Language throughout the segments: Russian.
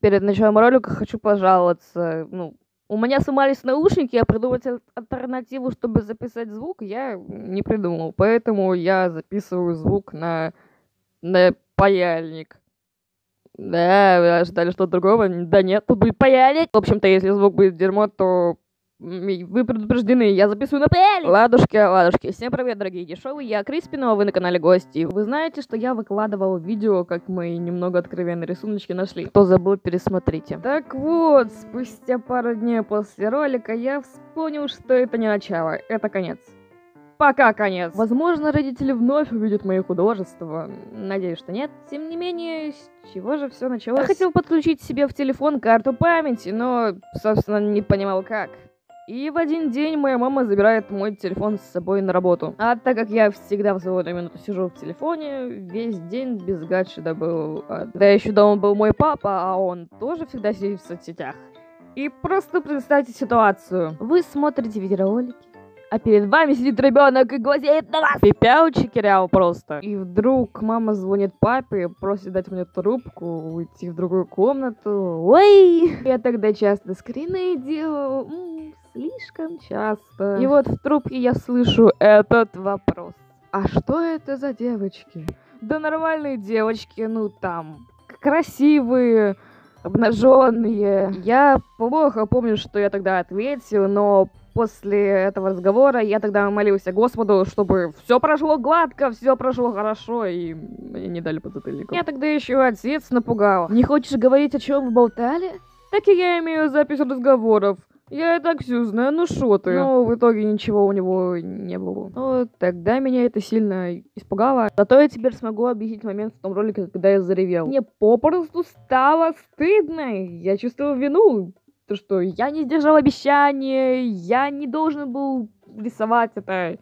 Перед началом ролика хочу пожаловаться. У меня сломались наушники, я придумать альтернативу, чтобы записать звук, я не придумал. Поэтому я записываю звук на паяльник. Да, вы ожидали что-то другого? Да нет, тут будет паяльник. В общем-то, если звук будет дерьмо, то вы предупреждены, я записываю на паяльник. Ладушки. Всем привет, дорогие дешевые, я Криспина, а вы на канале Гости. Вы знаете, что я выкладывал видео, как мы немного откровенные рисуночки нашли. Кто забыл, пересмотрите. Так вот, спустя пару дней после ролика я вспомнил, что это не начало, это конец. Пока конец. Возможно, родители вновь увидят мои художества. Надеюсь, что нет. Тем не менее, с чего же все началось? Я хотел подключить себе в телефон карту памяти, но, собственно, не понимал как. И в один день моя мама забирает мой телефон с собой на работу. А так как я всегда в свободную минуту сижу в телефоне, весь день без гаджета был. Да еще дома был мой папа, а он тоже всегда сидит в соцсетях. И просто представьте ситуацию. Вы смотрите видеоролики, а перед вами сидит ребенок и глазеет на вас. Пипялчик реал просто. И вдруг мама звонит папе, просит дать мне трубку, уйти в другую комнату. Ой! Я тогда часто скрины делал, слишком часто. И вот в трубке я слышу этот вопрос. А что это за девочки? Да нормальные девочки, красивые, обнаженные. Я плохо помню, что я тогда ответил, но... После этого разговора я тогда молился Господу, чтобы все прошло гладко, все прошло хорошо, и мне не дали подзатыльников. Меня тогда еще отец напугал. Не хочешь говорить, о чем вы болтали? Так и я имею запись разговоров. Я и так все знаю, шо ты. Но в итоге ничего у него не было. Но тогда меня это сильно испугало. Зато я теперь смогу объяснить момент в том ролике, когда я заревел. Мне попросту стало стыдно, я чувствовал вину. То, что я не сдержал обещания, я не должен был рисовать это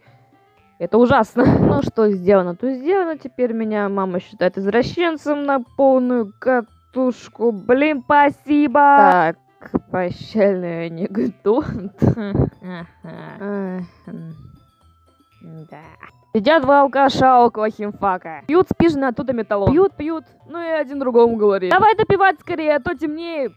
ужасно. Ну что сделано, то сделано. Теперь меня мама считает извращенцем на полную катушку. Блин, спасибо. Так, прощальный анекдот. Да. Сидят два алкаша около химфака. Пьют спижно, оттуда металлон. Пьют, ну и один другому говорит: давай допивать скорее, а то темнеет.